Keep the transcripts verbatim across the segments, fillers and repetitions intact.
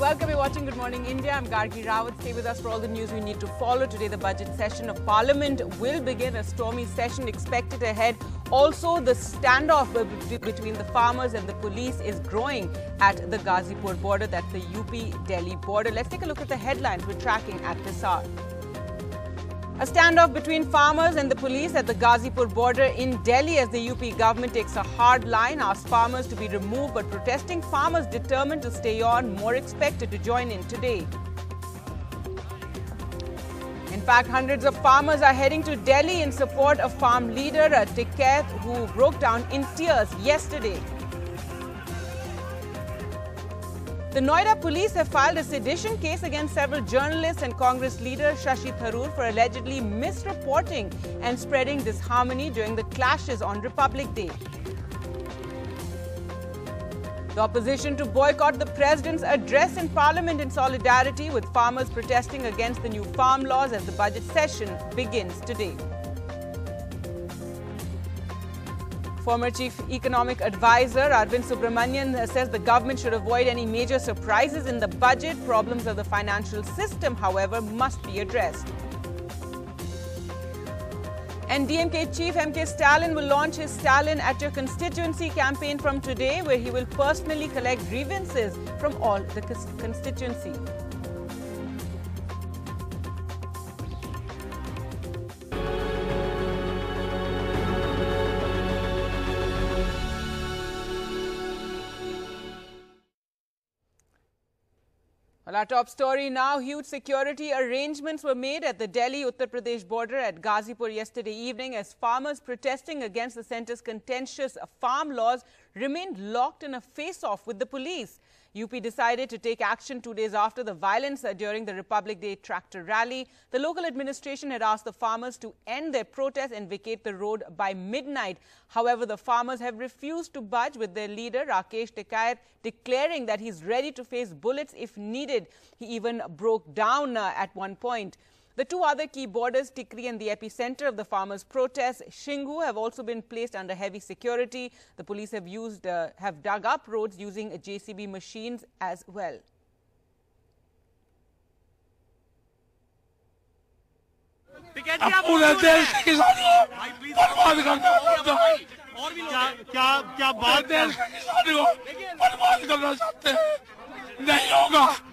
welcome. You're watching Good Morning India. I'm Gargi Rawat. Stay with us for all the news we need to follow. Today, the budget session of Parliament will begin, a stormy session expected ahead. Also, the standoff between the farmers and the police is growing at the Ghazipur border. That's the U P Delhi border. Let's take a look at the headlines we're tracking at this hour. A standoff between farmers and the police at the Ghazipur border in Delhi as the U P government takes a hard line, asks farmers to be removed, but protesting farmers determined to stay on, more expected to join in today. In fact, hundreds of farmers are heading to Delhi in support of farm leader Tikait, who broke down in tears yesterday. The Noida police have filed a sedition case against several journalists and Congress leader Shashi Tharoor for allegedly misreporting and spreading disharmony during the clashes on Republic Day. The opposition to boycott the president's address in Parliament in solidarity with farmers protesting against the new farm laws as the budget session begins today. Former Chief Economic Advisor Arvind Subramanian says the government should avoid any major surprises in the budget. Problems of the financial system, however, must be addressed. And D M K Chief M K Stalin will launch his Stalin at Your Constituency campaign from today, where he will personally collect grievances from all the constituency. Well, our top story now, huge security arrangements were made at the Delhi-Uttar Pradesh border at Ghazipur yesterday evening as farmers protesting against the centre's contentious farm laws remained locked in a face-off with the police. U P decided to take action two days after the violence during the Republic Day tractor rally. The local administration had asked the farmers to end their protest and vacate the road by midnight. However, the farmers have refused to budge, with their leader Rakesh Tikait declaring that he's ready to face bullets if needed. He even broke down uh, at one point. The two other key borders, Tikri and the epicenter of the farmers' protests, Singhu, have also been placed under heavy security. The police have used, uh, have dug up roads using J C B machines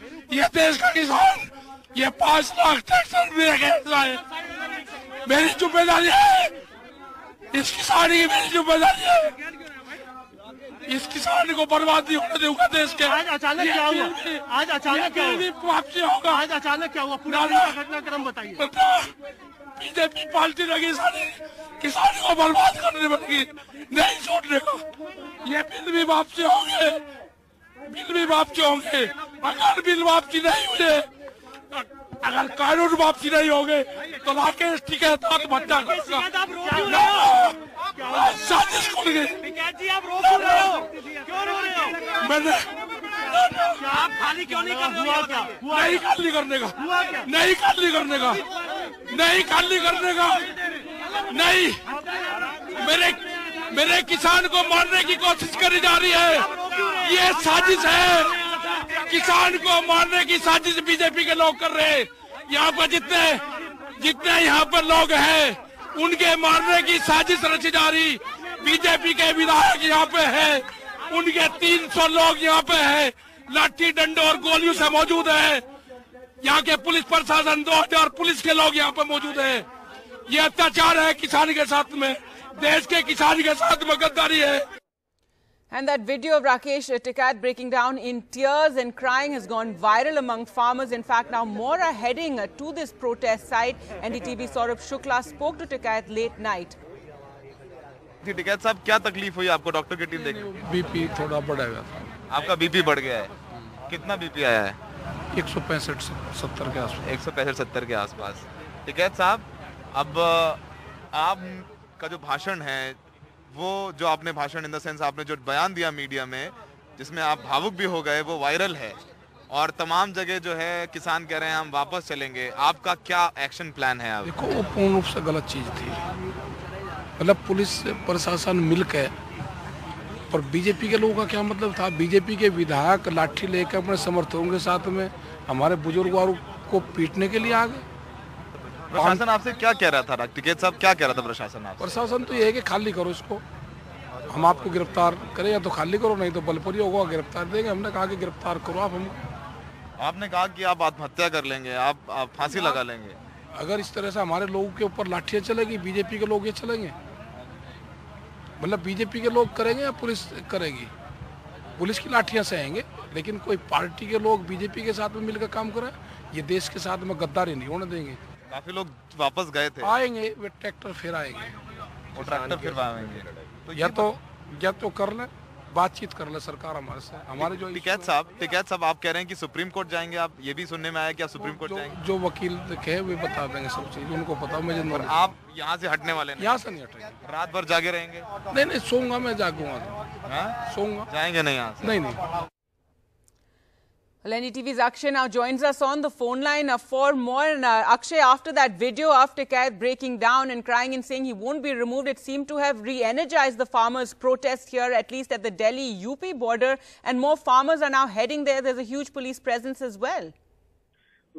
as well. ये पांच lakh tractor मेरे घर आए, मेरी जिम्मेदारी है, इस किसान की मेरी जिम्मेदारी है, इस किसान को बर्बाद नहीं होने दूंगा देश के। आज अचानक क्या हुआ? आज अचानक क्या हुआ? होगा आज अचानक क्या हुआ? पूरा घटनाक्रम बताइए। बीजेपी पार्टी लगी सारी किसान को बर्बाद करने में लगी, नहीं छोड़ने को। ये बिल भी वापसी होंगे, बिल भी वापसी होंगे। अगर बिल वापसी नहीं हुए, अगर कानून वापसी नहीं होंगे तो राकेश टिकैत आत्महत्या करेगा। साजिश खुल गई। मैंने खाली क्यों नहीं कर हुआ क्या? नहीं खाली करने का, नहीं खाली करने का, नहीं खाली करने का, नहीं। मेरे मेरे किसान को मारने की कोशिश करी जा रही है, ये साजिश है। किसान को मारने की साजिश बीजेपी के लोग कर रहे हैं। यहाँ पर जितने जितने यहाँ पर लोग हैं, उनके मारने की साजिश रची जा रही। बीजेपी के विधायक यहाँ पे हैं, उनके तीन सौ लोग यहाँ पे हैं, लाठी डंडों और गोलियों से मौजूद हैं। यहाँ के पुलिस प्रशासन, दो हजार पुलिस के लोग यहाँ पे मौजूद हैं। ये अत्याचार है किसान के साथ में, देश के किसान के साथ में गद्दारी है। And that video of Rakesh Tikait breaking down in tears and crying has gone viral among farmers. In fact, now more are heading to this protest site. N D T V Saurabh Shukla spoke to Tikait late night. Tikait साहब, क्या तकलीफ हुई आपको? Doctor की team देख BP थोड़ा बढ़ेगा। आपका बीपी बढ़ गया है? कितना बीपी आया है? एक सौ पैंसठ सत्तर के आसपास। एक सौ पैंसठ सत्तर के आसपास। Tikait साहब, अब आपका जो भाषण है, वो जो आपने भाषण इन द सेंस आपने जो बयान दिया मीडिया में, जिसमें आप भावुक भी हो गए, वो वायरल है और तमाम जगह जो है किसान कह रहे हैं हम वापस चलेंगे। आपका क्या एक्शन प्लान है? आप देखो, वो पूर्ण रूप से गलत चीज़ थी। मतलब पुलिस प्रशासन मिलकर और बीजेपी के लोगों का क्या मतलब था, बीजेपी के विधायक लाठी लेकर अपने समर्थकों के साथ में हमारे बुजुर्गों को पीटने के लिए आ गए। प्रशासन आपसे क्या कह रहा था टिकैत साहब, क्या कह रहा था प्रशासन आपसे? प्रशासन तो ये है कि खाली करो इसको, हम आपको गिरफ्तार करें, या तो खाली करो नहीं तो बलपुरी होगा गिरफ्तार देंगे। हमने कहा कि गिरफ्तार करो आप हमको। आपने कहा कि आप आत्महत्या कर लेंगे, आप फांसी लगा लेंगे अगर इस तरह से हमारे लोगों के ऊपर लाठियाँ चलेगी, बीजेपी के लोग ये चलेंगे, मतलब बीजेपी के लोग करेंगे या पुलिस करेगी, पुलिस की लाठियाँ सहेंगे, लेकिन कोई पार्टी के लोग बीजेपी के साथ में मिलकर काम करें, ये देश के साथ में गद्दारी नहीं होने देंगे। काफी लोग वापस गए थे, आएंगे वे ट्रैक्टर फिर आएंगे और ट्रैक्टर फिर आएंगे। तो या तो या तो कर ले, बातचीत कर ले सरकार हमारे से। हमारे जो टिकैत साहब टिकैत साहब आप कह रहे हैं कि सुप्रीम कोर्ट जाएंगे, आप ये भी सुनने में आया कि आप सुप्रीम कोर्ट जाएंगे? जो वकील कहे वे बता देंगे सब चीज, उनको पता। मुझे आप यहाँ से हटने वाले? यहाँ से नहीं हटेंगे, रात भर जागे रहेंगे? नहीं नहीं, सोऊंगा मैं, जागूंगा, सोऊंगा, जाएंगे नहीं यहाँ से, नहीं नहीं। Well, N D T V's Akshay now joins us on the phone line for more. And, uh, Akshay, after that video of Tikait breaking down and crying and saying he won't be removed, it seemed to have re-energized the farmers' protest here, at least at the Delhi-U P border. And more farmers are now heading there. There's a huge police presence as well.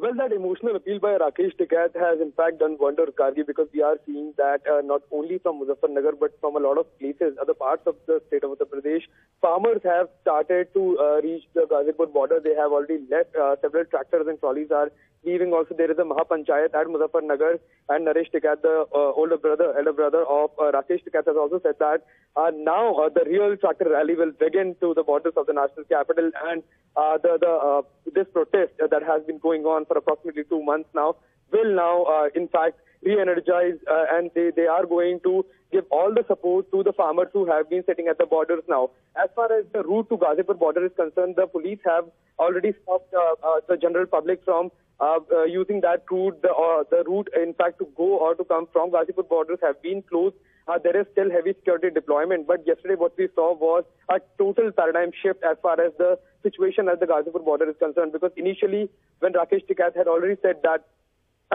Well, that emotional appeal by Rakesh Tikait has in fact done wonder, Gargi, because we are seeing that uh, not only from Muzaffarnagar but from a lot of places, other parts of the state of Uttar Pradesh, farmers have started to uh, reach the Ghazipur border. They have already left. Uh, several tractors and trolleys are leaving. Also, there is a Mahapanchayat at Muzaffarnagar, and Naresh Tikait, the uh, older brother, elder brother of uh, Rakesh Tikait, has also said that uh, now uh, the real tractor rally will begin to the borders of the national capital, and uh, the the uh, this protest that has been going on for approximately two months now will now, uh, in fact, re-energize, uh, and they they are going to give all the support to the farmers who have been sitting at the borders now. As far as the route to Ghazipur border is concerned, the police have already stopped uh, uh, the general public from Uh, uh, using that route. The, uh, the route, in fact, to go or to come from Ghazipur borders have been closed. Uh, there is still heavy security deployment, but yesterday what we saw was a total paradigm shift as far as the situation at the Ghazipur border is concerned, because initially when Rakesh Tikait had already said that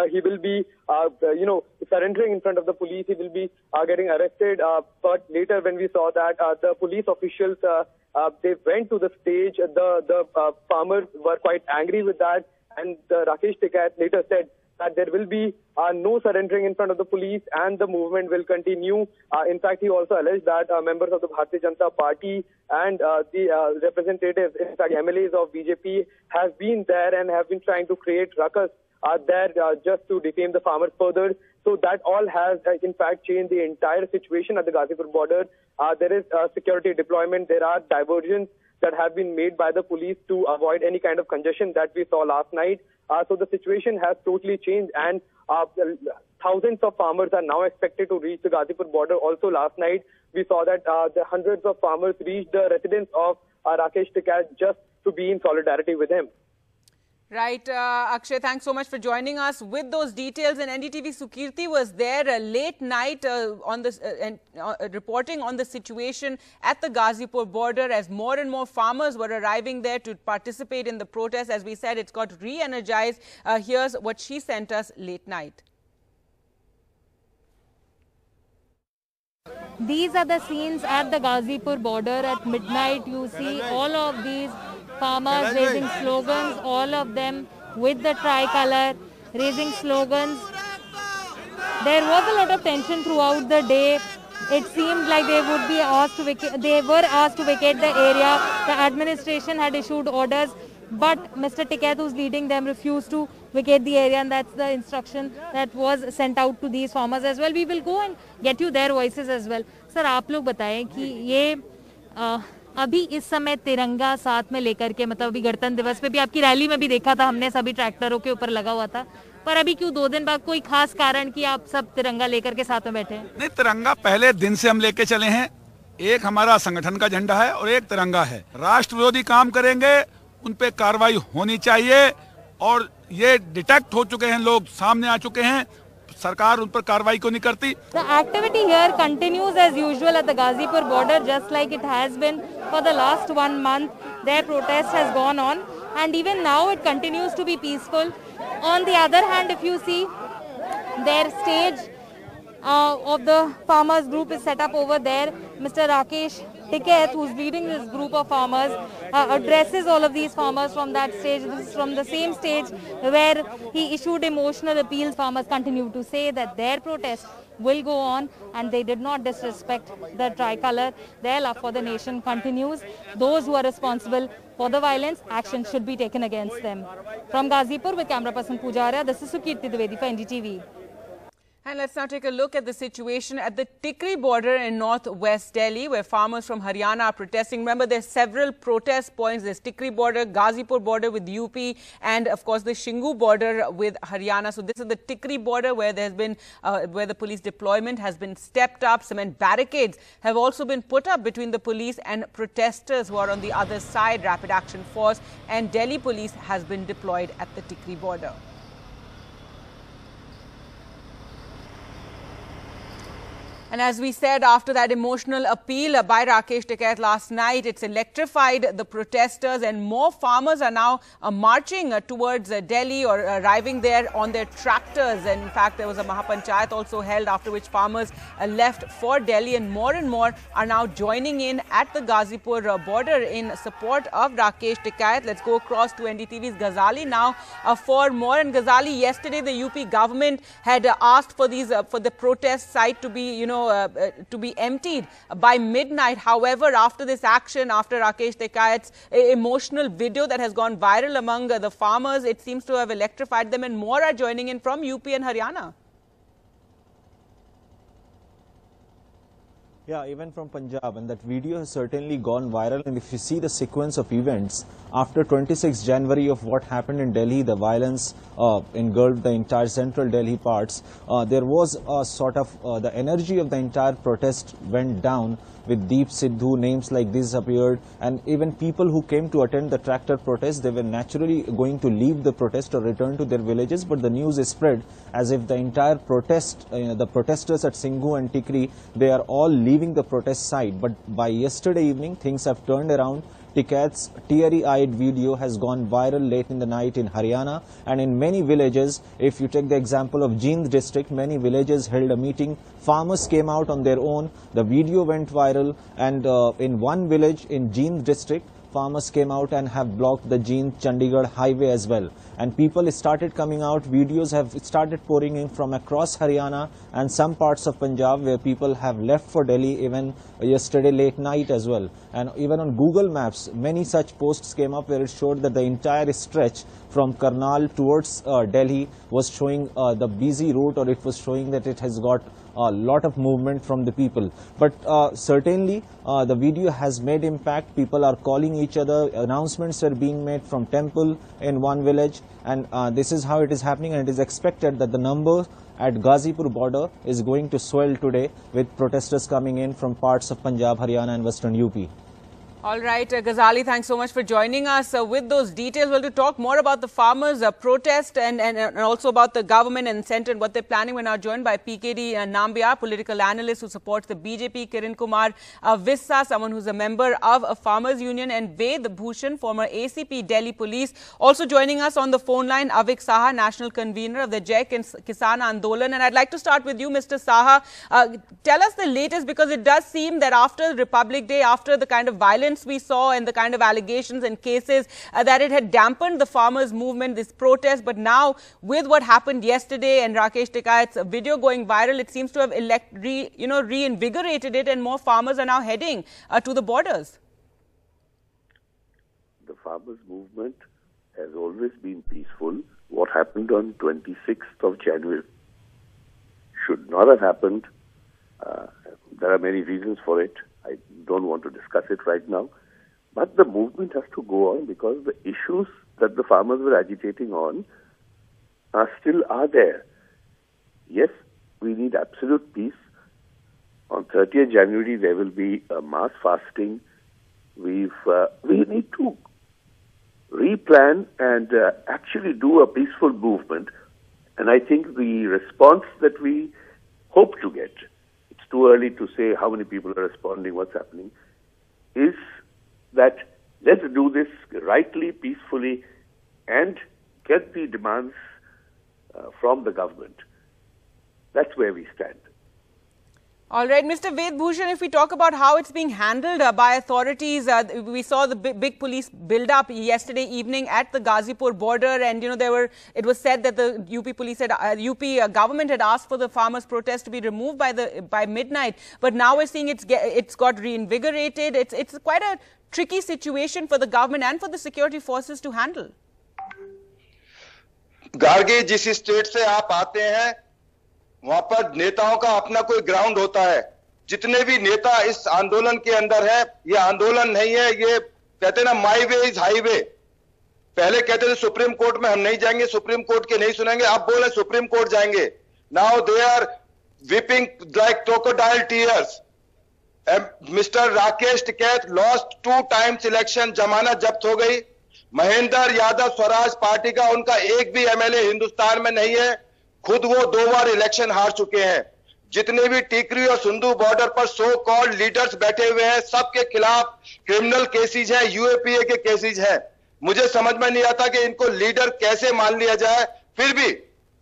Uh, he will be, uh, you know, surrendering in front of the police, he will be uh, getting arrested. Uh, but later when we saw that uh, the police officials, uh, uh, they went to the stage, the, the uh, farmers were quite angry with that. And uh, Rakesh Tikait later said that there will be uh, no surrendering in front of the police and the movement will continue. Uh, in fact, he also alleged that uh, members of the Bharatiya Janata Party and uh, the uh, representatives, in fact, M L As of B J P have been there and have been trying to create ruckus are there uh, just to defame the farmers further. So that all has, uh, in fact, changed the entire situation at the Ghazipur border. Uh, there is uh, security deployment. There are diversions that have been made by the police to avoid any kind of congestion that we saw last night. Uh, so the situation has totally changed, and uh, thousands of farmers are now expected to reach the Ghazipur border. Also last night, we saw that uh, the hundreds of farmers reached the residence of uh, Rakesh Tikait just to be in solidarity with him. Right, uh, Akshay, thanks so much for joining us with those details. And N D T V Sukirti was there uh, late night uh, on this, uh, and, uh, reporting on the situation at the Ghazipur border as more and more farmers were arriving there to participate in the protest. As we said, it's got re-energized. Uh, here's what she sent us late night. These are the scenes at the Ghazipur border at midnight. You see all of these farmers raising slogans, all of them with the tricolor, raising slogans. There was a lot of tension throughout the day. It seemed like they would be asked to vacate, they were asked to vacate the area. The administration had issued orders, but Mister Tikait, who's leading them, refused to vacate the area, and that's the instruction that was sent out to these farmers as well. We will go and get you their voices as well. Sir, आप लोग बताएं कि ये अभी इस समय तिरंगा साथ में लेकर के, मतलब अभी गणतंत्र दिवस पे भी आपकी रैली में भी देखा था हमने, सभी ट्रैक्टरों के ऊपर लगा हुआ था, पर अभी क्यों दो दिन बाद कोई खास कारण कि आप सब तिरंगा लेकर के साथ में बैठे हैं? नहीं, तिरंगा पहले दिन से हम लेके चले हैं। एक हमारा संगठन का झंडा है और एक तिरंगा है। राष्ट्र विरोधी काम करेंगे उन पे कार्रवाई होनी चाहिए, और ये डिटेक्ट हो चुके हैं, लोग सामने आ चुके हैं, सरकार उन पर कार्रवाई क्यों नहीं करती? The activity here continues as usual at the Ghazipur border, just like it has been for the last one month. Their protest has gone on, and even now it continues to be peaceful. On the other hand, if you see their stage uh, of the farmers group is set up over there. Mister Rakesh Tikait, who's leading this group of farmers, uh, addresses all of these farmers from that stage. This is from the same stage where he issued emotional appeals. Farmers continue to say that their protest will go on and they did not disrespect the tricolor. Their love for the nation continues. Those who are responsible for the violence, action should be taken against them. From Ghazipur with camera person Pujara, this is Sukirti Dwivedi for N D T V. And let's now take a look at the situation at the Tikri border in northwest Delhi, where farmers from Haryana are protesting. Remember, there's several protest points. There's Tikri border, Ghazipur border with U P, and of course the Singhu border with Haryana. So this is the Tikri border where there's been, uh, where the police deployment has been stepped up. Cement barricades have also been put up between the police and protesters who are on the other side. Rapid Action Force and Delhi police has been deployed at the Tikri border. And as we said, after that emotional appeal by Rakesh Tikait last night, it's electrified the protesters, and more farmers are now uh, marching uh, towards uh, Delhi or arriving there on their tractors. And in fact, there was a Mahapanchayat also held, after which farmers uh, left for Delhi, and more and more are now joining in at the Ghazipur uh, border in support of Rakesh Tikait. Let's go across to N D T V's Ghazali now uh, for more. And Ghazali, yesterday the U P government had uh, asked for these uh, for the protest site to be, you know, Uh, uh, to be emptied by midnight. However, after this action, after Rakesh Tikait's emotional video that has gone viral among uh, the farmers, it seems to have electrified them, and more are joining in from U P and Haryana. Yeah, even from Punjab, and that video has certainly gone viral. And if you see the sequence of events, after twenty-sixth January of what happened in Delhi, the violence uh, engulfed the entire central Delhi parts. Uh, there was a sort of, uh, the energy of the entire protest went down with Deep Sidhu, names like this appeared, and even people who came to attend the tractor protest, they were naturally going to leave the protest or return to their villages, but the news is spread as if the entire protest, you know, the protesters at Singhu and Tikri, they are all leaving. leaving the protest site. But by yesterday evening, things have turned around. Tikait's teary-eyed video has gone viral late in the night in Haryana, and in many villages, if you take the example of Jind district, many villages held a meeting. Farmers came out on their own. The video went viral, and uh, in one village in Jind district, farmers came out and have blocked the Jind-Chandigarh highway as well. And people started coming out, videos have started pouring in from across Haryana and some parts of Punjab, where people have left for Delhi even yesterday late night as well. And even on Google Maps, many such posts came up where it showed that the entire stretch from Karnal towards uh, Delhi was showing uh, the busy route, or it was showing that it has got a lot of movement from the people. But uh, certainly uh, the video has made impact. People are calling each other, announcements are being made from temple in one village, and uh, this is how it is happening, and it is expected that the number at Ghazipur border is going to swell today, with protesters coming in from parts of Punjab, Haryana and western U P. All right, uh, Ghazali, thanks so much for joining us uh, with those details. Well, to talk more about the farmers' uh, protest and, and, and also about the government and centre and what they're planning, we're now joined by P K D uh, Nambiar, political analyst who supports the B J P, Kiran Kumar uh, Vissa, someone who's a member of a farmers' union, and Ved Bhushan, former A C P Delhi Police. Also joining us on the phone line, Avik Saha, national convener of the Jai Kisan Andolan. And I'd like to start with you, Mister Saha. Uh, tell us the latest, because it does seem that after Republic Day, after the kind of violence we saw and the kind of allegations and cases, uh, that it had dampened the farmers' movement, this protest. But now, with what happened yesterday and Rakesh Tikait's video going viral, it seems to have elect re, you know, reinvigorated it, and more farmers are now heading uh, to the borders. The farmers' movement has always been peaceful. What happened on twenty-sixth of January should not have happened. Uh, there are many reasons for it. I don't want to discuss it right now, but the movement has to go on, because the issues that the farmers were agitating on are still are there. Yes, we need absolute peace. On thirtieth January, there will be a mass fasting. We've uh, we need to replan and uh, actually do a peaceful movement. And I think the response that we hope to get, too early to say how many people are responding, what's happening, is that let's do this rightly, peacefully, and get the demands uh, from the government. That's where we stand. All right, Mister Ved Bhushan, if we talk about how it's being handled uh, by authorities, uh, we saw the big police build-up yesterday evening at the Ghazipur border, and you know there were. It was said that the U P police had, uh, U P uh, government had asked for the farmers' protest to be removed by the by midnight. But now we're seeing it's get, it's got reinvigorated. It's it's quite a tricky situation for the government and for the security forces to handle. Gargi, जिस state से आप आते हैं वहां पर नेताओं का अपना कोई ग्राउंड होता है। जितने भी नेता इस आंदोलन के अंदर है, ये आंदोलन नहीं है, ये कहते ना माई वे इज हाईवे। पहले कहते थे सुप्रीम कोर्ट में हम नहीं जाएंगे, सुप्रीम कोर्ट के नहीं सुनेंगे, अब बोले सुप्रीम कोर्ट जाएंगे। Now they are weeping like crocodile tears. Mister Rakesh Tikait lost two times election, जमानत जब्त हो गई। महेंद्र यादव स्वराज पार्टी का, उनका एक भी एमएलए हिंदुस्तान में नहीं है। खुद वो दो बार इलेक्शन हार चुके हैं। जितने भी टिकरी और सिंधु बॉर्डर पर सो कॉल्ड लीडर्स बैठे हुए हैं, सबके खिलाफ क्रिमिनल केसेज हैं, यूएपीए के केसेज हैं। मुझे समझ में नहीं आता कि इनको लीडर कैसे मान लिया जाए। फिर भी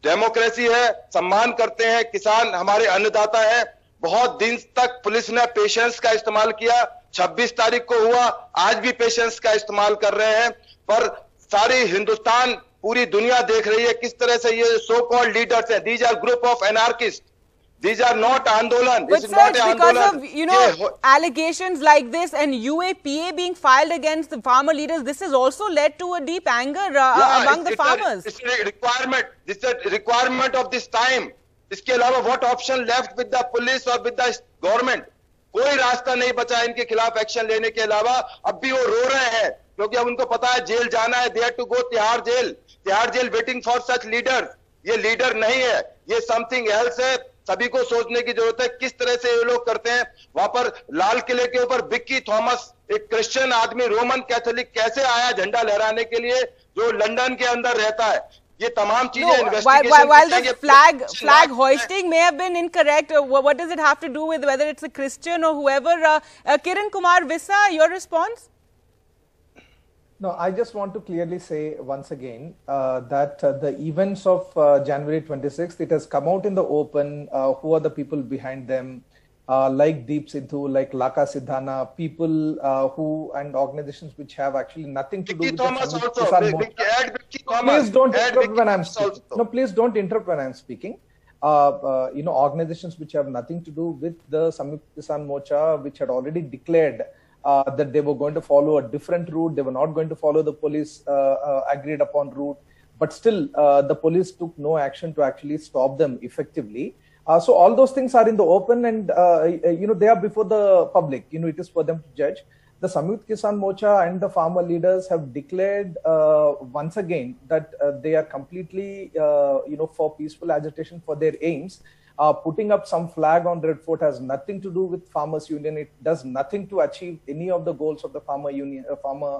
डेमोक्रेसी है, सम्मान करते हैं, किसान हमारे अन्नदाता है। बहुत दिन तक पुलिस ने पेशेंस का इस्तेमाल किया, छब्बीस तारीख को हुआ, आज भी पेशेंस का इस्तेमाल कर रहे हैं। पर सारी हिंदुस्तान, पूरी दुनिया देख रही है किस तरह से ये सो कॉल्ड लीडर्स हैं। These are group of anarchist, these are not Andolan. But sir, because of, you know, allegations like this and U A P A being filed against the farmer leaders, this has also led to a deep anger uh, yeah, among the farmers. A, it's a requirement. It's a requirement of this time. इसके अलावा what option left with the police or with the government? कोई रास्ता नहीं बचा इनके खिलाफ action लेने के अलावा। अब भी वो रो रहे हैं क्योंकि अब उनको पता है जेल जाना है। They have to go Tihar jail, Tihar jail waiting for such leaders. ये लीडर नहीं है, ये समथिंग एल्स है। सभी को सोचने की जरूरत है किस तरह से ये लोग करते हैं। वहां पर लाल किले के ऊपर विक्की थॉमस, एक क्रिश्चियन आदमी, रोमन कैथोलिक, कैसे आया झंडा लहराने के लिए, जो लंदन के अंदर रहता है। ये तमाम चीजें investigation, while the flag flag hoisting may have been incorrect, what does it have to do with whether it's a Christian or whoever? uh, uh, Kiran Kumar Vissa, your response? No, I just want to clearly say once again uh, that uh, the events of uh, January twenty-sixth, it has come out in the open. Uh, who are the people behind them? Uh, like Deep Sidhu, like Lakha Sidhana, people uh, who and organizations which have actually nothing to do Vicky with Thomas the also. They, they add Vicky Thomas. Please don't add interrupt Vicky when I'm speaking. Also. No, please don't interrupt when I'm speaking. Uh, uh, you know, organizations which have nothing to do with the Samyukta Kisan Morcha, which had already declared Uh, that they were going to follow a different route. They were not going to follow the police uh, uh, agreed upon route, but still uh, the police took no action to actually stop them effectively. Uh, so all those things are in the open, and uh, you know they are before the public. You know, it is for them to judge. The Samyukta Kisan Morcha and the farmer leaders have declared uh, once again that uh, they are completely uh, you know for peaceful agitation for their aims. Uh, putting up some flag on Red Fort has nothing to do with farmers union. It does nothing to achieve any of the goals of the farmer union, uh, farmer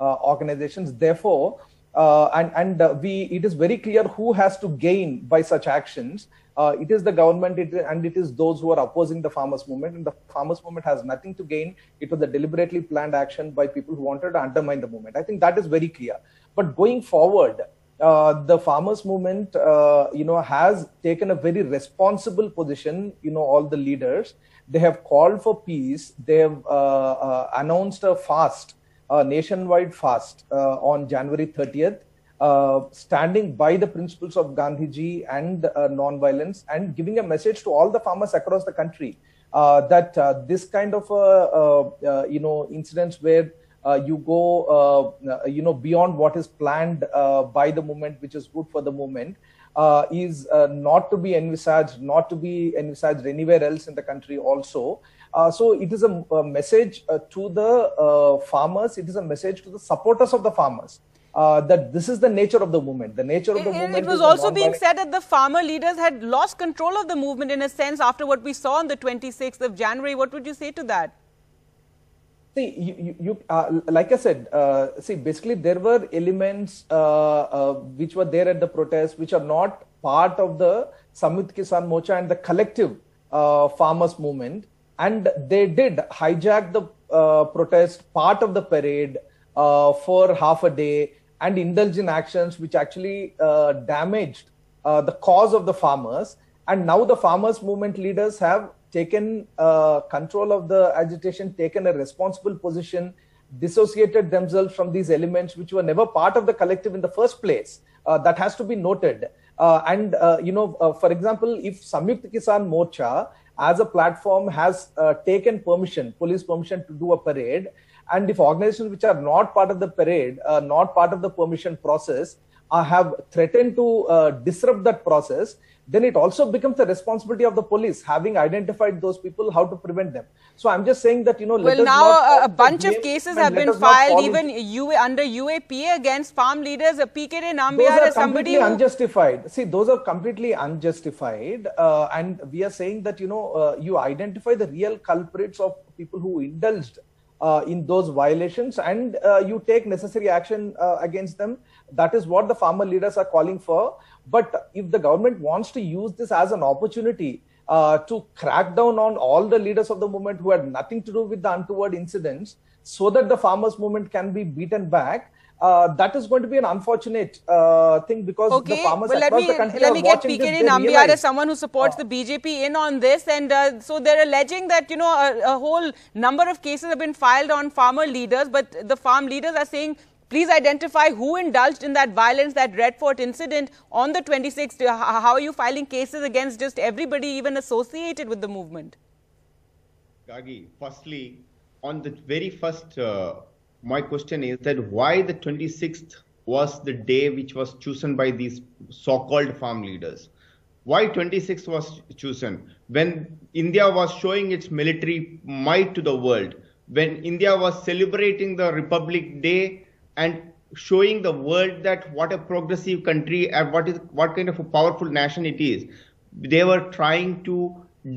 uh, organizations. Therefore, uh, and and uh, we, it is very clear who has to gain by such actions. Uh, it is the government, it, and it is those who are opposing the farmers movement. And the farmers movement has nothing to gain. It was a deliberately planned action by people who wanted to undermine the movement. I think that is very clear. But going forward, Uh, the farmers movement, uh, you know, has taken a very responsible position. You know, all the leaders, they have called for peace. They have uh, uh, announced a fast, a nationwide fast uh, on January thirtieth, uh, standing by the principles of Gandhiji and uh, non-violence, and giving a message to all the farmers across the country uh, that uh, this kind of, uh, uh, uh, you know, incidents where Uh, you go, uh, you know, beyond what is planned uh, by the movement, which is good for the movement, uh, is uh, not to be envisaged, not to be envisaged anywhere else in the country also. Uh, so it is a, a message uh, to the uh, farmers. It is a message to the supporters of the farmers. Uh, that this is the nature of the movement. The nature of the it, movement. It was also being said that the farmer leaders had lost control of the movement in a sense after what we saw on the twenty-sixth of January. What would you say to that? See, you, you, you uh, like I said, uh, see, basically there were elements uh, uh, which were there at the protest, which are not part of the Samyukta Kisan Morcha and the collective uh, farmers movement, and they did hijack the uh, protest, part of the parade, uh, for half a day, and indulge in actions which actually uh, damaged uh, the cause of the farmers. And now the farmers movement leaders have taken uh, control of the agitation, taken a responsible position, dissociated themselves from these elements which were never part of the collective in the first place. Uh, that has to be noted. Uh, and, uh, you know, uh, for example, if Samyukta Kisan Morcha as a platform has uh, taken permission, police permission to do a parade, and if organizations which are not part of the parade, uh, not part of the permission process, uh, have threatened to uh, disrupt that process, then it also becomes the responsibility of the police, having identified those people, how to prevent them. So I'm just saying that, you know, well, now a bunch of cases have been filed even under U A P A against farm leaders. P K D Nambiar is somebody who... unjustified. See, those are completely unjustified. Uh, and we are saying that, you know, uh, you identify the real culprits of people who indulged Uh, in those violations, and uh, you take necessary action uh, against them. That is what the farmer leaders are calling for. But if the government wants to use this as an opportunity uh, to crack down on all the leaders of the movement who had nothing to do with the untoward incidents, so that the farmers movement can be beaten back, Uh, that is going to be an unfortunate uh, thing, because okay, the farmers well, across me, the country let are me watching get P K D Nambiar as someone who supports uh, the B J P in on this, and uh, so they're alleging that, you know, a, a whole number of cases have been filed on farmer leaders, but the farm leaders are saying, please identify who indulged in that violence, that Red Fort incident on the twenty-sixth. How are you filing cases against just everybody even associated with the movement? Gargi, firstly, on the very first uh, my question is that why the twenty-sixth was the day which was chosen by these so-called farm leaders? Why twenty-sixth was chosen? When India was showing its military might to the world, when India was celebrating the Republic Day and showing the world that what a progressive country and what is what kind of a powerful nation it is, they were trying to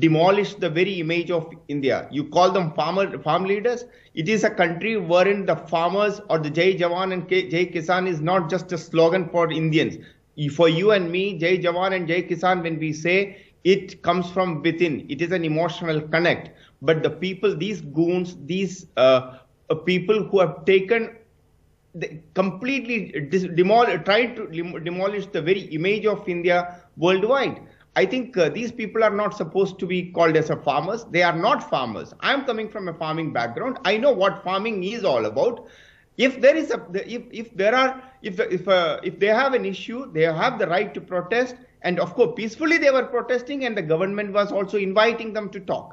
demolish the very image of India. You call them farmer, farm leaders. It is a country wherein the farmers or the Jai Jawan and Jai Kisan is not just a slogan for Indians. For you and me, Jai Jawan and Jai Kisan, when we say, it comes from within. It is an emotional connect. But the people, these goons, these uh, people who have taken They completely demol tried to demolish the very image of India worldwide. I think uh, these people are not supposed to be called as a farmers. They are not farmers. I am coming from a farming background. I know what farming is all about. If there is a, if if there are, if if uh, if they have an issue, they have the right to protest. And of course, peacefully they were protesting, and the government was also inviting them to talk.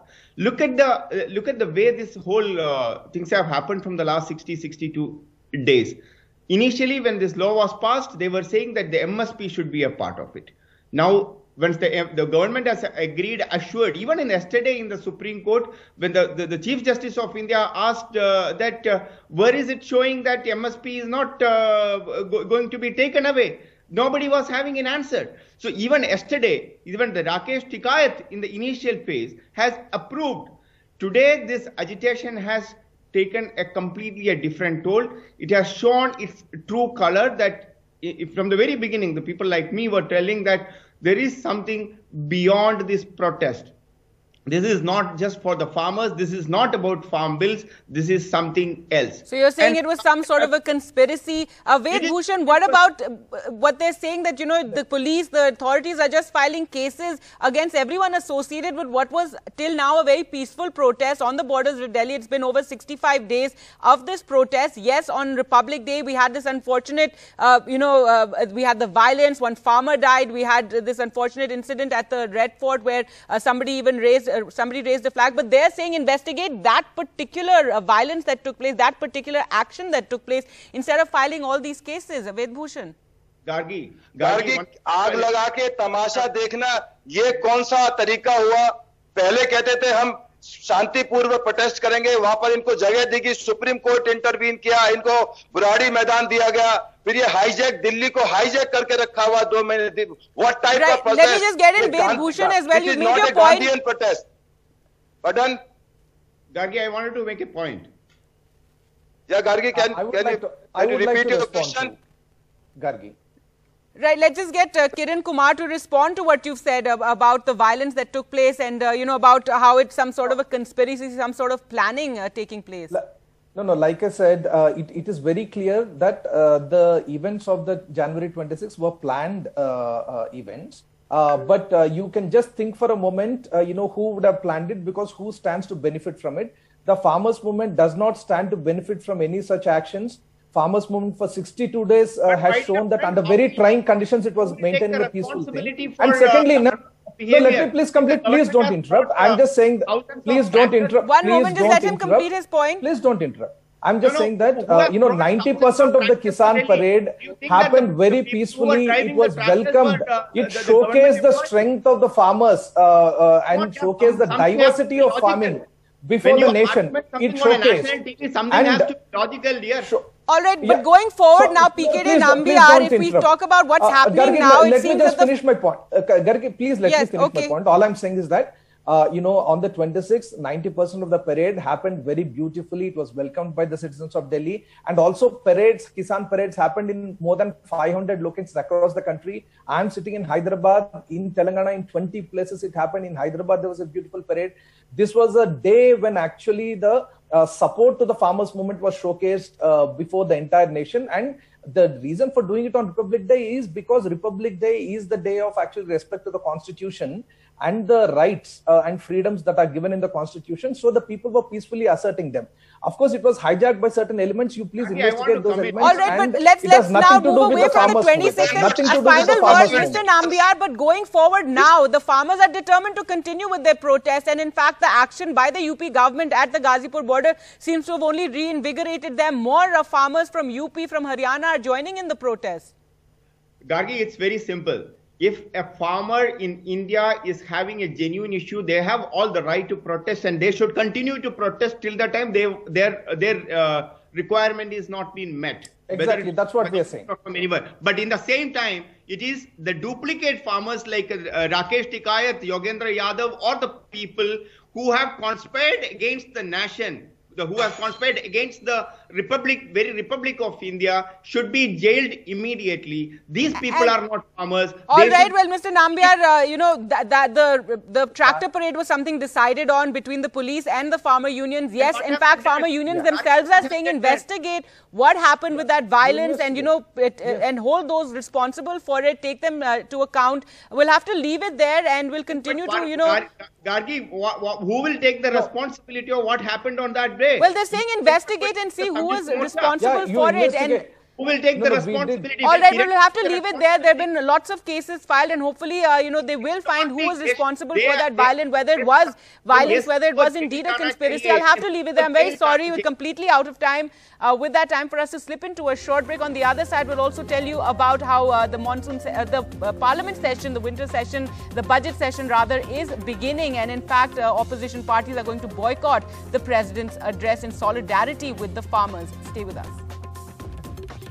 Look at the uh, look at the way this whole uh, things have happened from the last sixty, sixty-two days. Initially, when this law was passed, they were saying that the M S P should be a part of it. Now, once the, the government has agreed, assured, even in yesterday in the Supreme Court, when the, the, the Chief Justice of India asked uh, that uh, where is it showing that M S P is not uh, go going to be taken away, nobody was having an answer. So even yesterday, even the Rakesh Tikait in the initial phase has approved. Today, this agitation has taken a completely a different toll. It has shown its true color, that if from the very beginning, the people like me were telling that there is something beyond this protest. This is not just for the farmers. This is not about farm bills. This is something else. So you're saying and it was some sort of a conspiracy. Uh, Ved Bhushan, what about what they're saying that, you know, the police, the authorities are just filing cases against everyone associated with what was till now a very peaceful protest on the borders of Delhi. It's been over sixty-five days of this protest. Yes, on Republic Day, we had this unfortunate, uh, you know, uh, we had the violence. One farmer died. We had this unfortunate incident at the Red Fort where uh, somebody even raised somebody raised the flag, but they're saying investigate that particular uh, violence that took place, that particular action that took place, instead of filing all these cases. Ved Bhushan. Gargi, Gargi, आग लगा के तमाशा देखना ये कौन सा तरीका हुआ? पहले कहते थे हम शांतिपूर्वक प्रोटेस्ट करेंगे, वहां पर इनको जगह दी गई, सुप्रीम कोर्ट इंटरवीन किया, इनको बुराड़ी मैदान दिया गया, फिर ये हाईजैक, दिल्ली को हाईजैक करके रखा हुआ दो महीने। What type of protest? Let me just get in Ved Bhushan as well, you made your point. Protest pardon Gargi, I wanted to make a point. या Gargi, can can you repeat your question Gargi? Right, let's just get uh, Kiran Kumar to respond to what you've said uh, about the violence that took place, and, uh, you know, about how it's some sort of a conspiracy, some sort of planning uh, taking place. No, no, like I said, uh, it, it is very clear that uh, the events of the January twenty-sixth were planned uh, uh, events. Uh, but uh, you can just think for a moment, uh, you know, who would have planned it, because who stands to benefit from it? The farmers' movement does not stand to benefit from any such actions. Farmers' movement for sixty-two days uh, has shown that under very trying conditions, it was maintaining a peaceful thing. And secondly, no, no, let me please complete. Please don't interrupt. I'm just saying, please don't interrupt. One moment, just let him complete his point. Please don't interrupt. I'm just no, no, saying that, uh, you know, ninety percent of the Kisan Parade happened very peacefully. It was welcomed. But, uh, it the, the showcased the strength of the farmers uh, uh, and showcased the diversity of farming before the nation. It showcased. T V, something and, has to be logical, dear. All right, but yeah. going forward so, now, P K D Nambiar, if we interrupt. talk about what's uh, happening Gargi, now, let, it let seems me just that finish my point. Uh, Gargi, please let yes, me finish okay. my point. All I'm saying is that, Uh, you know, on the twenty-sixth, ninety percent of the parade happened very beautifully. It was welcomed by the citizens of Delhi. And also parades, Kisan parades happened in more than five hundred locations across the country. I'm sitting in Hyderabad, in Telangana, in twenty places it happened. In Hyderabad, there was a beautiful parade. This was a day when actually the uh, support to the farmers' movement was showcased uh, before the entire nation. And the reason for doing it on Republic Day is because Republic Day is the day of actual respect to the Constitution and the rights uh, and freedoms that are given in the Constitution. So the people were peacefully asserting them. Of course, it was hijacked by certain elements. You please yeah, investigate those elements. All right, but let's, let's now move away from the twenty-second. A final word, Mister Nambiar, but going forward now, the farmers are determined to continue with their protests. And in fact, the action by the U P government at the Ghazipur border seems to have only reinvigorated them. More uh, farmers from U P, from Haryana are joining in the protest. Gargi, it's very simple. If a farmer in India is having a genuine issue, they have all the right to protest, and they should continue to protest till the time they, their, their uh, requirement is not being met. Exactly, that's what we are saying. From anywhere. But in the same time, it is the duplicate farmers like uh, Rakesh Tikait, Yogendra Yadav, or the people who have conspired against the nation, the, who have conspired against the Republic, very Republic of India, should be jailed immediately. These people and are not farmers. All they right, should... well, Mister Nambiar, uh, you know, that th the the tractor parade was something decided on between the police and the farmer unions. Yes, in fact, farmer unions yeah. themselves are saying investigate what happened with that violence and, you know, it, yes. and hold those responsible for it, take them uh, to account. We'll have to leave it there and we'll continue but, to, you know... Gar Gargi, who will take the responsibility of what happened on that day? Well, they're saying investigate and see who is responsible yeah, for it and who will take no, the no, responsibility. We all right, we'll have to leave it there. There have been lots of cases filed and hopefully, uh, you know, they will find who is responsible for that violence, whether it was violence, whether it was indeed a conspiracy. I'll have to leave it there. I'm very sorry. We're completely out of time. Uh, with that time for us to slip into a short break. On the other side, we'll also tell you about how uh, the monsoon, uh, the uh, parliament session, the winter session, the budget session rather is beginning. And in fact, uh, opposition parties are going to boycott the president's address in solidarity with the farmers. Stay with us.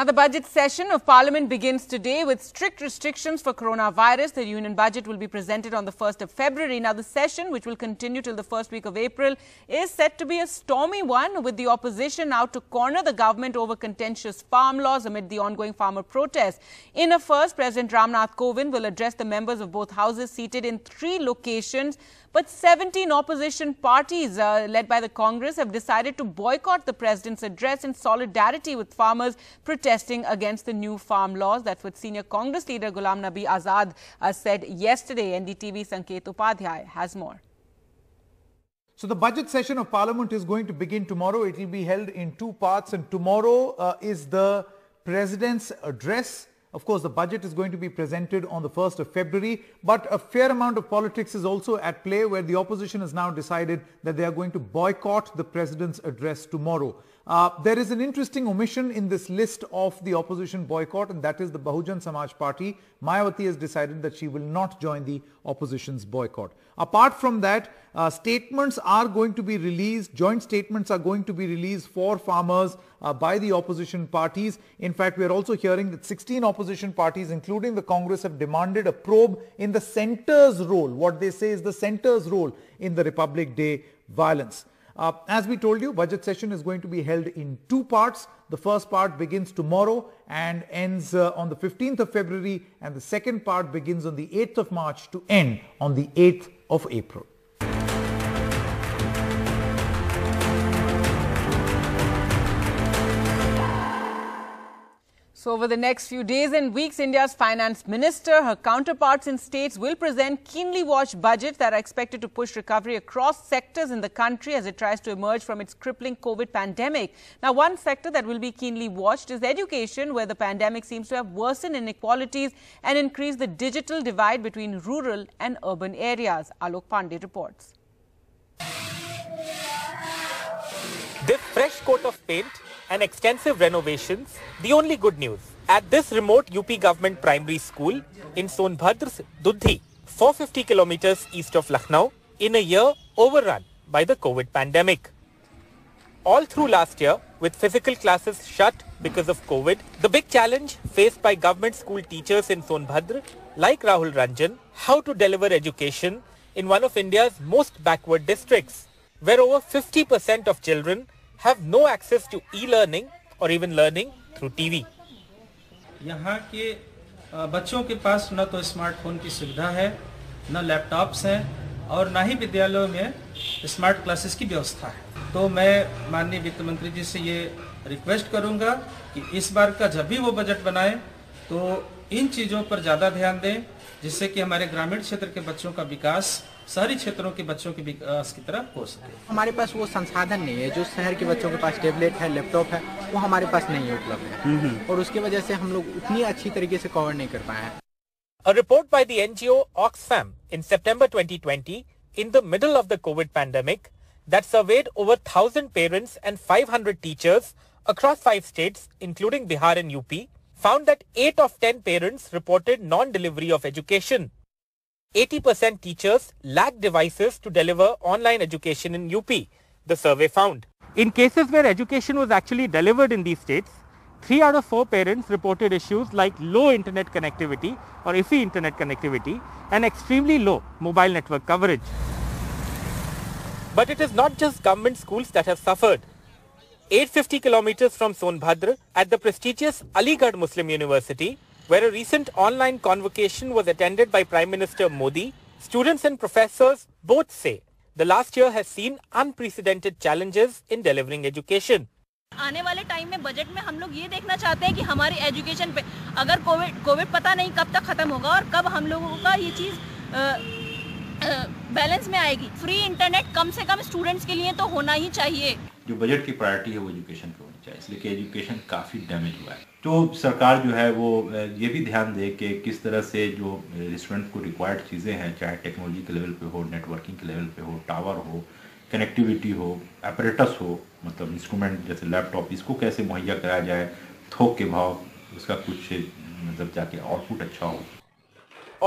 Now, the budget session of Parliament begins today with strict restrictions for coronavirus. The union budget will be presented on the first of February. Now, the session, which will continue till the first week of April, is set to be a stormy one, with the opposition out to corner the government over contentious farm laws amid the ongoing farmer protests. In a first, President Ram Nath Kovind will address the members of both houses seated in three locations. But seventeen opposition parties uh, led by the Congress have decided to boycott the president's address in solidarity with farmers protesting against the new farm laws. That's what senior Congress leader Ghulam Nabi Azad uh, said yesterday. N D T V Sanket Upadhyay has more. So the budget session of Parliament is going to begin tomorrow. It will be held in two parts, and tomorrow uh, is the president's address. Of course, the budget is going to be presented on the first of February, but a fair amount of politics is also at play, where the opposition has now decided that they are going to boycott the president's address tomorrow. Uh, there is an interesting omission in this list of the opposition boycott, and that is the Bahujan Samaj Party. Mayawati has decided that she will not join the opposition's boycott. Apart from that, uh, statements are going to be released, joint statements are going to be released for farmers uh, by the opposition parties. In fact, we are also hearing that sixteen opposition parties, including the Congress, have demanded a probe in the centre's role, what they say is the centre's role in the Republic Day violence. Uh, as we told you, budget session is going to be held in two parts. The first part begins tomorrow and ends uh, on the fifteenth of February, and the second part begins on the eighth of March to end on the eighth of April. So over the next few days and weeks, India's finance minister, her counterparts in states will present keenly watched budgets that are expected to push recovery across sectors in the country as it tries to emerge from its crippling COVID pandemic. Now, one sector that will be keenly watched is education, where the pandemic seems to have worsened inequalities and increased the digital divide between rural and urban areas. Alok Pandey reports. This fresh coat of paint and extensive renovations, the only good news. At this remote U P government primary school in Sonbhadra's Duddhi, four hundred fifty kilometers east of Lucknow, in a year overrun by the COVID pandemic. All through last year, with physical classes shut because of COVID, the big challenge faced by government school teachers in Sonbhadra, like Rahul Ranjan, how to deliver education in one of India's most backward districts, where over fifty percent of children have no access to e-learning or even learning through T V. यहाँ के बच्चों के पास न तो smartphone की सुविधा है, न लैपटॉप्स हैं और न ही विद्यालयों में स्मार्ट क्लासेस की व्यवस्था है। तो मैं माननीय वित्त मंत्री जी से ये रिक्वेस्ट करूँगा कि इस बार का जब भी वो बजट बनाएं तो इन चीज़ों पर ज़्यादा ध्यान दें, जिससे कि हमारे ग्रामीण क्षेत्र के बच्चों का विकास सारी क्षेत्रों के बच्चों के विकास की तरफ हो सके। हमारे पास वो संसाधन नहीं है जो शहर के बच्चों के पास टैबलेट है, लैपटॉप है, वो हमारे पास नहीं उपलब्ध है और उसकी वजह से हम लोग उतनी अच्छी तरीके से कवर नहीं कर पाए हैं। A report by the N G O Oxfam in September twenty twenty, in the middle of the COVID pandemic, that surveyed over one thousand parents and five hundred teachers across five states, including Bihar and U P, found that eight of ten parents reported non-delivery of education. eighty percent teachers lack devices to deliver online education in U P, the survey found. In cases where education was actually delivered in these states, three out of four parents reported issues like low internet connectivity or iffy internet connectivity and extremely low mobile network coverage. But it is not just government schools that have suffered. eight hundred fifty kilometers from Sonbhadra, at the prestigious Aligarh Muslim University, where a recent online convocation was attended by Prime Minister Modi, students and professors both say the last year has seen unprecedented challenges in delivering education. आने वाले time में budget में हम लोग ये देखना चाहते हैं कि हमारे एजुकेशन पे अगर कोविड कोविड पता नहीं कब तक खत्म होगा और कब हम लोगों का ये चीज़ बैलेंस में आएगी। फ्री इंटरनेट कम से कम स्टूडेंट्स के लिए तो होना ही चाहिए। जो बजट की प्रायोरिटी है वो एजुकेशन को होनी चाहिए, इसलिए कि एजुकेशन काफ़ी डैमेज हुआ है। तो सरकार जो है वो ये भी ध्यान दे कि किस तरह से जो स्टूडेंट को रिक्वायर्ड चीज़ें हैं, चाहे टेक्नोलॉजी के लेवल पे हो, नेटवर्किंग के लेवल पे हो, टावर हो, कनेक्टिविटी हो, अपरेटस हो, मतलब इंस्ट्रूमेंट जैसे लैपटॉप, इसको कैसे मुहैया कराया जाए थोक के भाव, उसका कुछ मतलब जाके आउटपुट अच्छा हो।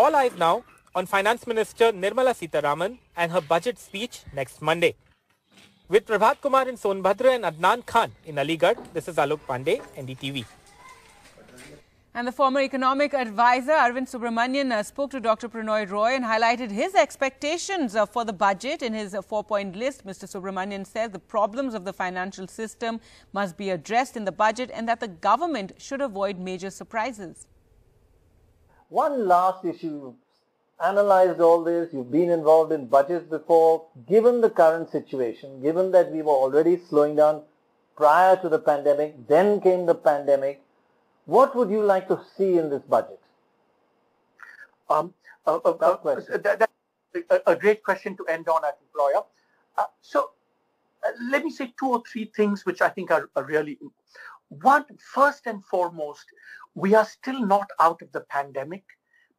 All eyes now on finance minister Nirmala Sitharaman and her budget speech next Monday. With Prabhat Kumar in Sonbhadra and Adnan Khan in Aligarh, this is Alok Pandey, N D T V. And the former economic advisor Arvind Subramanian uh, spoke to Doctor Pranoy Roy and highlighted his expectations uh, for the budget in his uh, four-point list. Mister Subramanian says the problems of the financial system must be addressed in the budget and that the government should avoid major surprises. One last issue. Analyzed all this, you've been involved in budgets before. Given the current situation, given that we were already slowing down prior to the pandemic, then came the pandemic, what would you like to see in this budget? Um, uh, uh, uh, that, that, a great question to end on, I think, Gloria. Uh, so uh, let me say two or three things which I think are, are really important. One, first and foremost, we are still not out of the pandemic.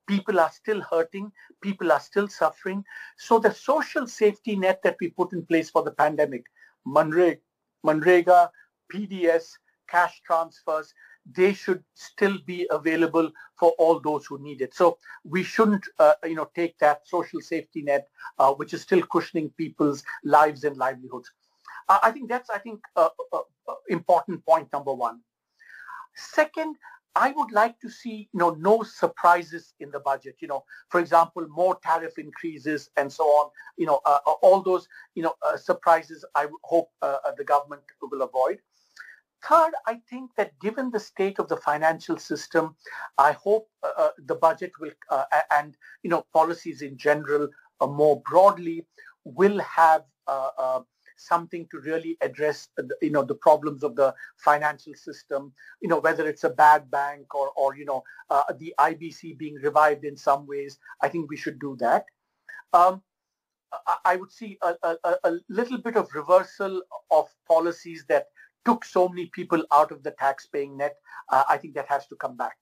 People are still hurting, people are still suffering. So the social safety net that we put in place for the pandemic, Manrega, P D S, cash transfers, they should still be available for all those who need it. So we shouldn't uh, you know, take that social safety net, uh, which is still cushioning people's lives and livelihoods. Uh, I think that's, I think, uh, uh, important point number one. Second, I would like to see, you know, no surprises in the budget, you know, for example, more tariff increases and so on, you know, uh, all those, you know, uh, surprises I hope uh, the government will avoid. Third, I think that given the state of the financial system, I hope uh, the budget will, uh, and, you know, policies in general, uh, more broadly, will have uh, uh, something to really address, you know, the problems of the financial system, you know, whether it's a bad bank or, or you know, uh, the I B C being revived in some ways. I think we should do that. Um, I would see a, a, a little bit of reversal of policies that took so many people out of the tax-paying net. Uh, I think that has to come back.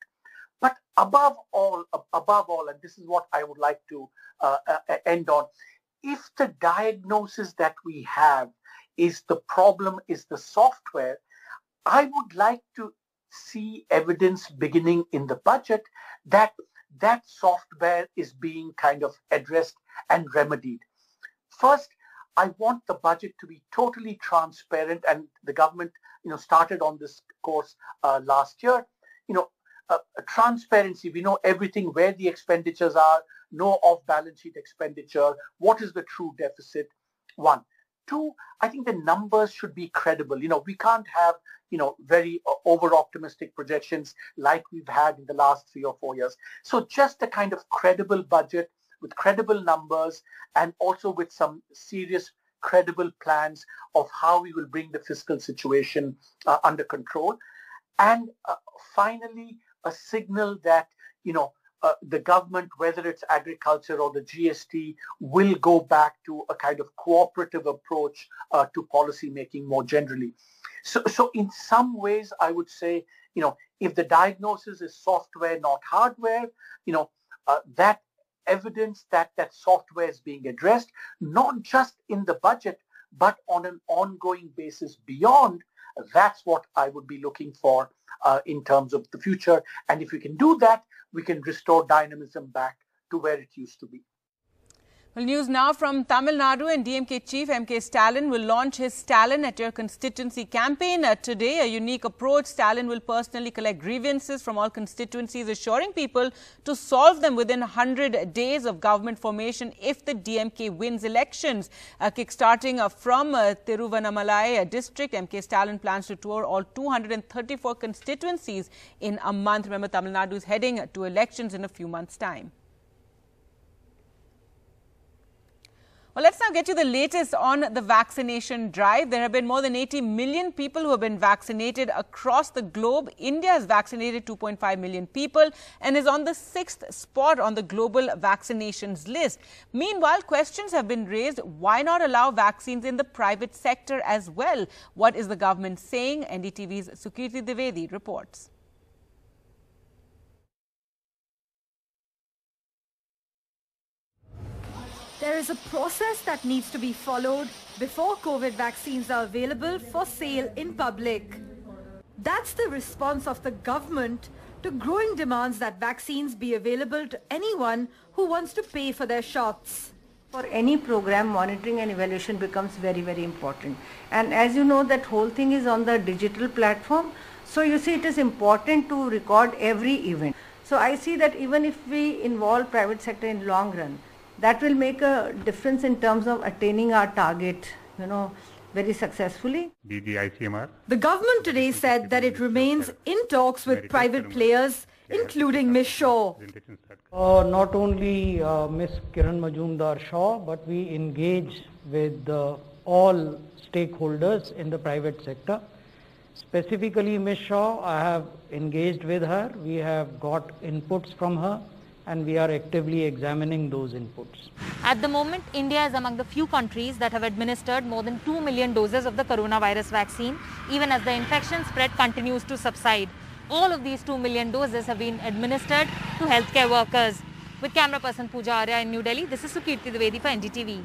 But above all, above all, and this is what I would like to uh, uh, end on, if the diagnosis that we have is the problem is the software, I would like to see evidence beginning in the budget that that software is being kind of addressed and remedied. First, I want the budget to be totally transparent, and the government, you know, started on this course uh, last year. You know, uh, transparency. We know everything, where the expenditures are, no off-balance sheet expenditure. What is the true deficit? One, two. I think the numbers should be credible. You know, we can't have, you know, very uh, over-optimistic projections like we've had in the last three or four years. So just a kind of credible budget, with credible numbers and also with some serious credible plans of how we will bring the fiscal situation uh, under control. And uh, finally, a signal that, you know, uh, the government, whether it's agriculture or the G S T, will go back to a kind of cooperative approach uh, to policy making more generally. So, so in some ways, I would say, you know, if the diagnosis is software, not hardware, you know, uh, that evidence that that software is being addressed, not just in the budget, but on an ongoing basis beyond, that's what I would be looking for uh, in terms of the future. And if we can do that, we can restore dynamism back to where it used to be. Well, news now from Tamil Nadu, and D M K chief M K Stalin will launch his Stalin at your constituency campaign uh, today. A unique approach. Stalin will personally collect grievances from all constituencies, assuring people to solve them within one hundred days of government formation if the D M K wins elections. Uh, kickstarting uh, from uh, Tiruvannamalai uh, district, M K Stalin plans to tour all two hundred thirty-four constituencies in a month. Remember, Tamil Nadu is heading to elections in a few months' time. Well, let's now get you the latest on the vaccination drive. There have been more than eighty million people who have been vaccinated across the globe. India has vaccinated two point five million people and is on the sixth spot on the global vaccinations list. Meanwhile, questions have been raised. Why not allow vaccines in the private sector as well? What is the government saying? N D T V's Sukirti Dwivedi reports. There is a process that needs to be followed before COVID vaccines are available for sale in public. That's the response of the government to growing demands that vaccines be available to anyone who wants to pay for their shots. For any program, monitoring and evaluation becomes very, very important. And as you know, that whole thing is on the digital platform. So you see, it is important to record every event. So I see that even if we involve private sector in long run, that will make a difference in terms of attaining our target, you know, very successfully. The government today said that it remains in talks with private players, including Miz Shaw. Uh, not only uh, Miz Kiran Majumdar Shaw, but we engage with uh, all stakeholders in the private sector. Specifically, Miz Shaw, I have engaged with her. We have got inputs from her, and we are actively examining those inputs. At the moment, India is among the few countries that have administered more than two million doses of the coronavirus vaccine, even as the infection spread continues to subside. All of these two million doses have been administered to healthcare workers. With camera person Pooja Arya in New Delhi, this is Sukirti Dwivedi for N D T V.